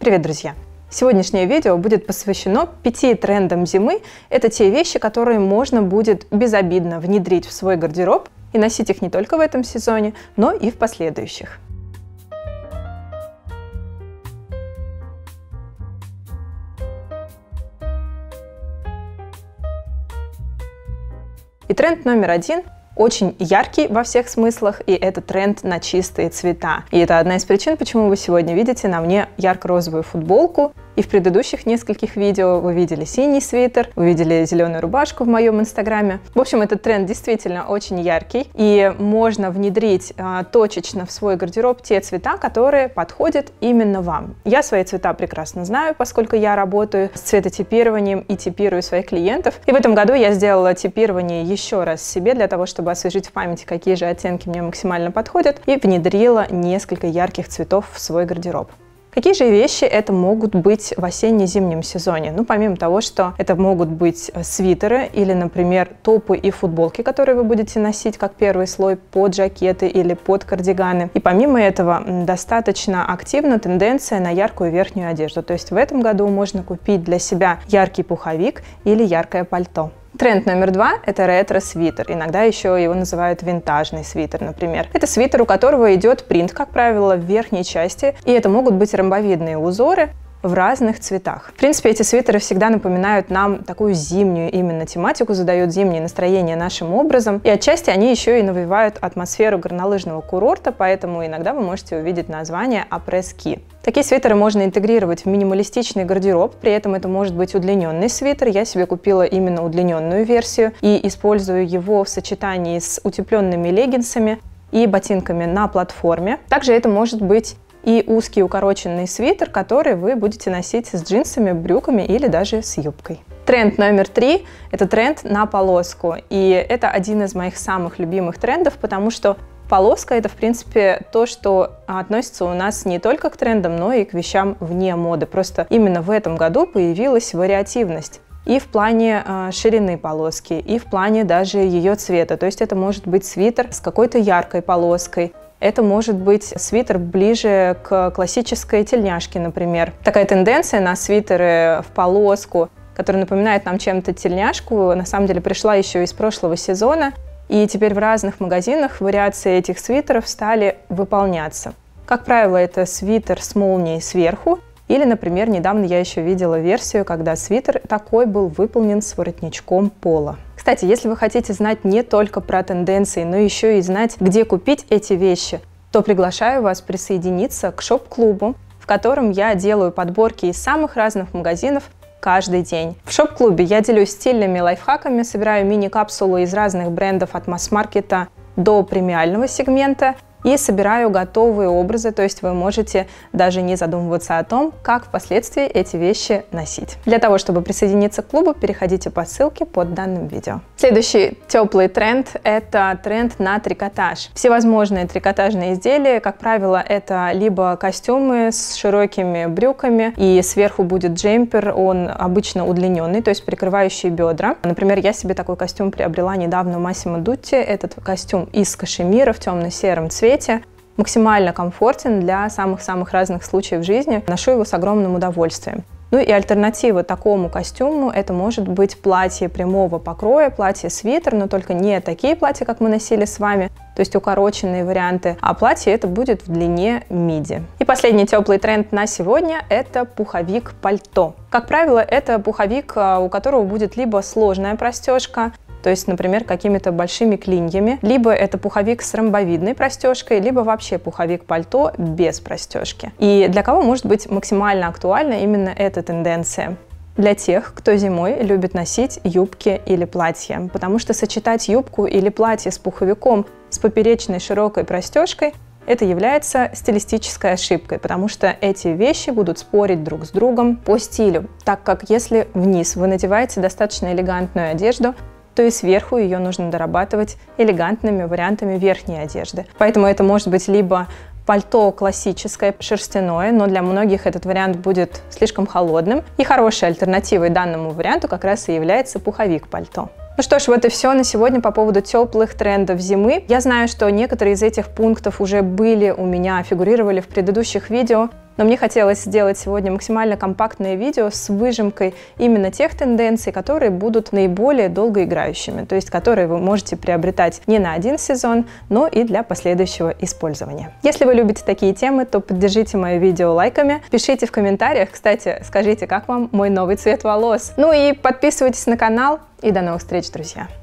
Привет, друзья! Сегодняшнее видео будет посвящено 5 трендам зимы. Это те вещи, которые можно будет безобидно внедрить в свой гардероб и носить их не только в этом сезоне, но и в последующих. И тренд номер 1 очень яркий во всех смыслах, и это тренд на чистые цвета. И это одна из причин, почему вы сегодня видите на мне ярко-розовую футболку. И в предыдущих нескольких видео вы видели синий свитер, вы видели зеленую рубашку в моем инстаграме. В общем, этот тренд действительно очень яркий, и можно внедрить точечно в свой гардероб те цвета, которые подходят именно вам. Я свои цвета прекрасно знаю, поскольку я работаю с цветотипированием и типирую своих клиентов. И в этом году я сделала типирование еще раз себе, для того, чтобы освежить в памяти, какие же оттенки мне максимально подходят, и внедрила несколько ярких цветов в свой гардероб. Какие же вещи это могут быть в осенне-зимнем сезоне? Ну, помимо того, что это могут быть свитеры или, например, топы и футболки, которые вы будете носить как первый слой под жакеты или под кардиганы. И помимо этого, достаточно активна тенденция на яркую верхнюю одежду. То есть в этом году можно купить для себя яркий пуховик или яркое пальто. Тренд номер 2 – это ретро-свитер. Иногда еще его называют винтажный свитер, например. Это свитер, у которого идет принт, как правило, в верхней части, и это могут быть ромбовидные узоры в разных цветах. В принципе, эти свитеры всегда напоминают нам такую зимнюю именно тематику, задают зимнее настроение нашим образом, и отчасти они еще и навевают атмосферу горнолыжного курорта, поэтому иногда вы можете увидеть название «апресски». Такие свитеры можно интегрировать в минималистичный гардероб, при этом это может быть удлиненный свитер. Я себе купила именно удлиненную версию и использую его в сочетании с утепленными леггинсами и ботинками на платформе. Также это может быть и узкий укороченный свитер, который вы будете носить с джинсами, брюками или даже с юбкой. Тренд номер 3 – это тренд на полоску. И это один из моих самых любимых трендов, потому что полоска – это, в принципе, то, что относится у нас не только к трендам, но и к вещам вне моды. Просто именно в этом году появилась вариативность и в плане ширины полоски, и в плане даже ее цвета. То есть это может быть свитер с какой-то яркой полоской, это может быть свитер ближе к классической тельняшке, например. Такая тенденция на свитеры в полоску, которая напоминает нам чем-то тельняшку, на самом деле пришла еще из прошлого сезона. И теперь в разных магазинах вариации этих свитеров стали выполняться. Как правило, это свитер с молнией сверху. Или, например, недавно я еще видела версию, когда свитер такой был выполнен с воротничком пола. Кстати, если вы хотите знать не только про тенденции, но еще и знать, где купить эти вещи, то приглашаю вас присоединиться к шоп-клубу, в котором я делаю подборки из самых разных магазинов каждый день. В шоп-клубе я делюсь стильными лайфхаками, собираю мини-капсулы из разных брендов от масс-маркета до премиального сегмента. И собираю готовые образы, то есть вы можете даже не задумываться о том, как впоследствии эти вещи носить. Для того, чтобы присоединиться к клубу, переходите по ссылке под данным видео. Следующий теплый тренд – это тренд на трикотаж. Всевозможные трикотажные изделия, как правило, это либо костюмы с широкими брюками, и сверху будет джемпер, он обычно удлиненный, то есть прикрывающий бедра. Например, я себе такой костюм приобрела недавно у Massimo Dutti. Этот костюм из кашемира в темно-сером цвете. Максимально комфортен для самых-самых разных случаев жизни. Ношу его с огромным удовольствием. Ну и альтернатива такому костюму это может быть платье прямого покроя, платье-свитер, но только не такие платья, как мы носили с вами, то есть укороченные варианты, а платье это будет в длине миди. И последний теплый тренд на сегодня это пуховик-пальто. Как правило, это пуховик, у которого будет либо сложная простежка, то есть, например, какими-то большими клиньями, либо это пуховик с ромбовидной простежкой, либо вообще пуховик-пальто без простежки. И для кого может быть максимально актуальна именно эта тенденция? Для тех, кто зимой любит носить юбки или платья, потому что сочетать юбку или платье с пуховиком с поперечной широкой простежкой это является стилистической ошибкой, потому что эти вещи будут спорить друг с другом по стилю, так как если вниз вы надеваете достаточно элегантную одежду, то и сверху ее нужно дорабатывать элегантными вариантами верхней одежды. Поэтому это может быть либо пальто классическое, шерстяное, но для многих этот вариант будет слишком холодным. И хорошей альтернативой данному варианту как раз и является пуховик-пальто. Ну что ж, вот и все на сегодня по поводу теплых трендов зимы. Я знаю, что некоторые из этих пунктов уже были у меня, фигурировали в предыдущих видео. но мне хотелось сделать сегодня максимально компактное видео с выжимкой именно тех тенденций, которые будут наиболее долгоиграющими, то есть которые вы можете приобретать не на один сезон, но и для последующего использования. Если вы любите такие темы, то поддержите мое видео лайками, пишите в комментариях, кстати, скажите, как вам мой новый цвет волос. Ну и подписывайтесь на канал, и до новых встреч, друзья!